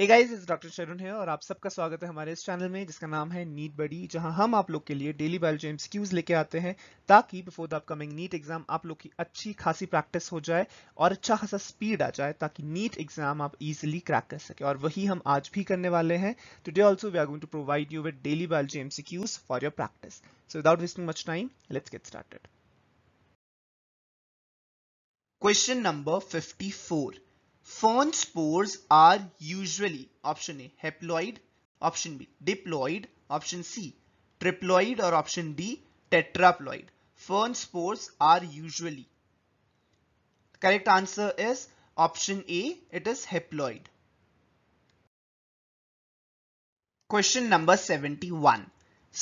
Hey guys, it's Dr. Sharun here और आप सबका स्वागत है हमारे इस चैनल में जिसका नाम है NeetBuddy, जहां हम आप लोग के लिए डेली बायोलॉजी MCQs लेके आते हैं ताकि before the upcoming NEET exam आप लोग की अच्छी खासी प्रैक्टिस हो जाए और अच्छा खासा स्पीड आ जाए ताकि नीट एग्जाम आप इजिली क्रैक कर सके और वही हम आज भी करने वाले हैं. Today also we are going to provide you with daily biology MCQs for your practice. So without wasting much time, let's get started. Question number 54. Fern spores are usually option A haploid, option B diploid, option C triploid or option D tetraploid. Fern spores are usually. The correct answer is option A, it is haploid. Question number 71.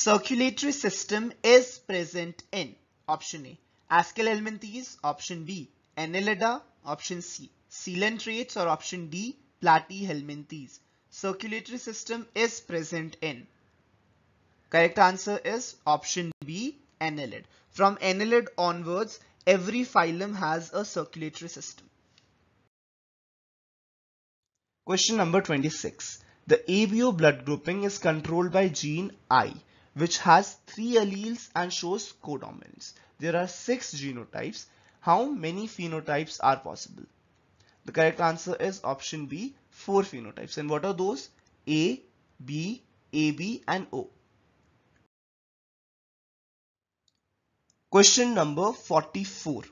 Circulatory system is present in option A askal helminthes, option B annelida, option C coelenterate or option D platyhelminthes. Circulatory system is present in. Correct answer is option B annelid. From annelid onwards every phylum has a circulatory system. Question number 26. The ABO blood grouping is controlled by gene I which has 3 alleles and shows codominants. There are 6 genotypes. How many phenotypes are possible? The correct answer is option B, 4 phenotypes. And what are those? A, B, AB and O. Question number 44.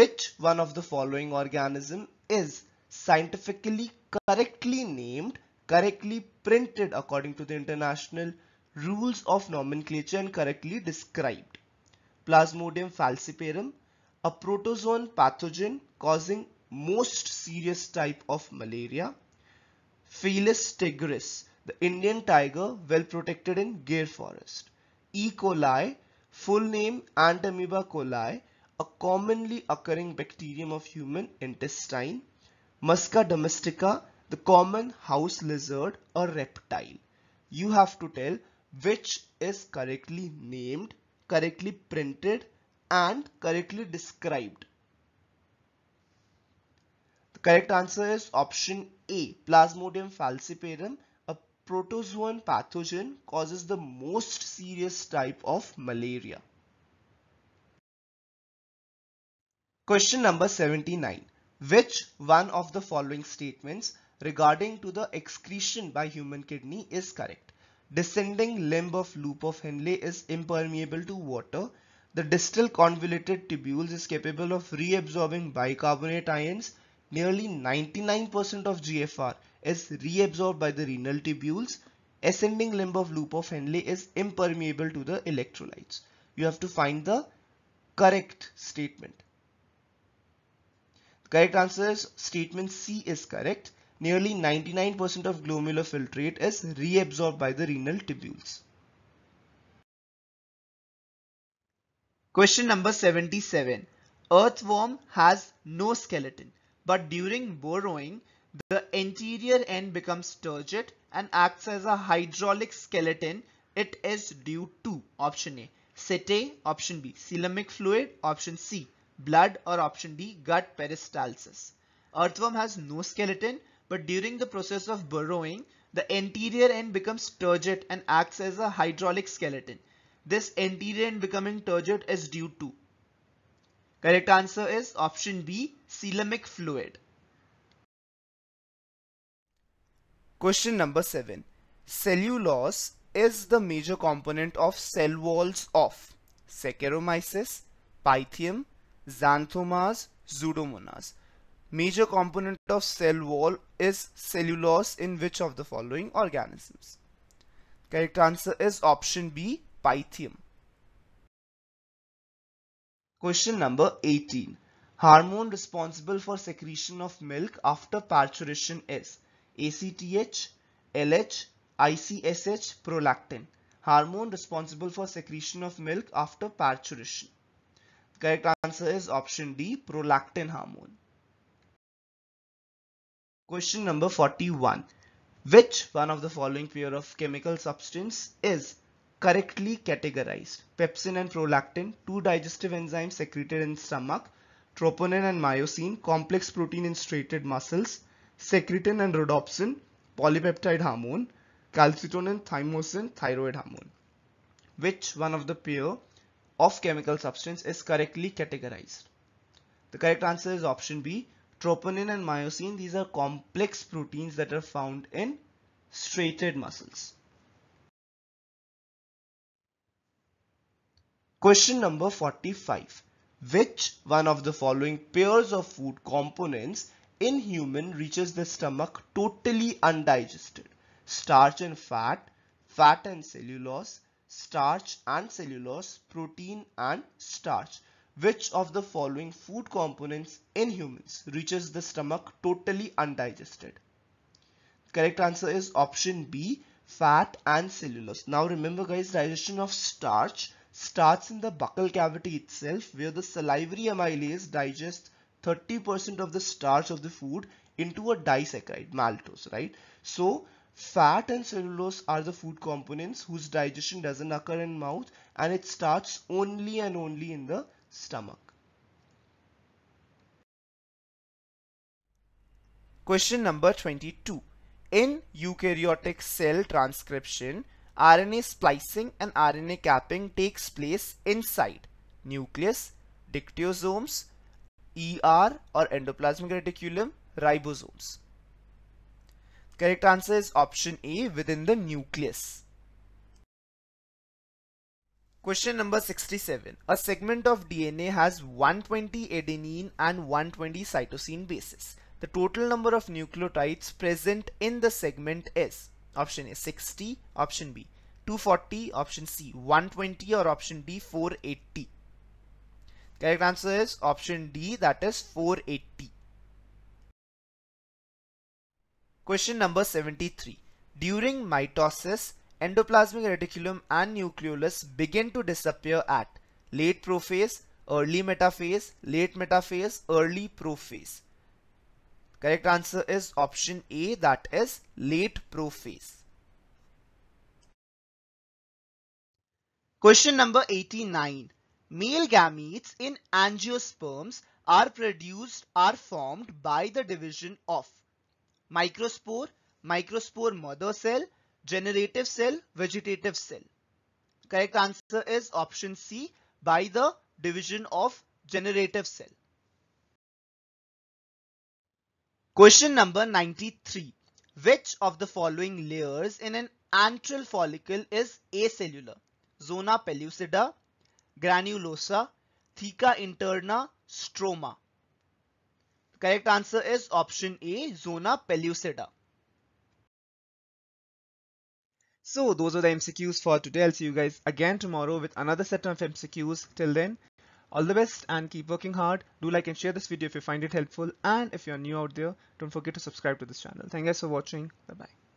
Which one of the following organism is scientifically correctly named, correctly printed according to the international rules of nomenclature and correctly described? Plasmodium falciparum, a protozoan pathogen causing most serious type of malaria. Felis tigris, the Indian tiger well protected in Gir forest. E. coli, full name Entamoeba coli, a commonly occurring bacterium of human intestine. Musca domestica, the common house lizard or reptile. You have to tell which is correctly named, correctly printed and correctly described. Correct answer is option A, Plasmodium falciparum, a protozoan pathogen causes the most serious type of malaria. Question number 79. Which one of the following statements regarding to the excretion by human kidney is correct? Descending limb of loop of Henle is impermeable to water. The distal convoluted tubules is capable of reabsorbing bicarbonate ions. Nearly 99% of GFR is reabsorbed by the renal tubules. Ascending limb of loop of Henle is impermeable to the electrolytes. You have to find the correct statement. The correct answer is statement C is correct. Nearly 99% of glomerular filtrate is reabsorbed by the renal tubules. Question number 77. Earthworm has no skeleton, but during burrowing, the anterior end becomes turgid and acts as a hydraulic skeleton. It is due to option A, setae, option B, coelomic fluid, option C, blood or option D, gut peristalsis. Earthworm has no skeleton, but during the process of burrowing, the anterior end becomes turgid and acts as a hydraulic skeleton. This anterior end becoming turgid is due to. Correct answer is option B, coelomic fluid. Question number 7. Cellulose is the major component of cell walls of Saccharomyces, Pythium, Xanthomonas, Pseudomonas. Major component of cell wall is cellulose in which of the following organisms? Correct answer is option B, Pythium. Question number 18. Hormone responsible for secretion of milk after parturition is ACTH, LH, ICSH, prolactin. Hormone responsible for secretion of milk after parturition. The correct answer is option D, prolactin hormone. Question number 41. Which one of the following pair of chemical substance is correctly categorized? Pepsin and prolactin, two digestive enzymes secreted in stomach, troponin and myosin, complex protein in striated muscles, secretin and rhodopsin, polypeptide hormone, calcitonin, thymosin, thyroid hormone. Which one of the pair of chemical substance is correctly categorized? The correct answer is option B. Troponin and myosin, these are complex proteins that are found in striated muscles. Question number 45. Which one of the following pairs of food components in human reaches the stomach totally undigested? Starch and fat, fat and cellulose, starch and cellulose, protein and starch. Which of the following food components in humans reaches the stomach totally undigested? Correct answer is option B, fat and cellulose. Now remember guys, digestion of starch starts in the buccal cavity itself, where the salivary amylase digests 30% of the starch of the food into a disaccharide, maltose, right? So fat and cellulose are the food components whose digestion doesn't occur in mouth, and it starts only and only in the stomach. Question number 22. In eukaryotic cell transcription, RNA splicing and RNA capping takes place inside nucleus, dictyosomes, ER or endoplasmic reticulum, ribosomes. Correct answer is option A, within the nucleus. Question number 67. A segment of DNA has 120 adenine and 120 cytosine bases. The total number of nucleotides present in the segment is option A 60, option B 240, option C 120, or option D 480. Correct answer is option D, that is 480. Question number 73. During mitosis, endoplasmic reticulum and nucleolus begin to disappear at late prophase, early metaphase, late metaphase, early prophase. Correct answer is option A, that is late prophase. Question number 89. Male gametes in angiosperms are formed by the division of microspore, microspore mother cell, generative cell, vegetative cell. Correct answer is option C, by the division of generative cell. Question number 93. Which of the following layers in an antral follicle is acellular? Zona pellucida, granulosa, theca interna, stroma. Correct answer is option A, zona pellucida. So those are the MCQs for today. I'll see you guys again tomorrow with another set of MCQs. Till then, all the best and keep working hard. Do like and share this video if you find it helpful. And if you're new out there, don't forget to subscribe to this channel. Thank you guys for watching. Bye-bye.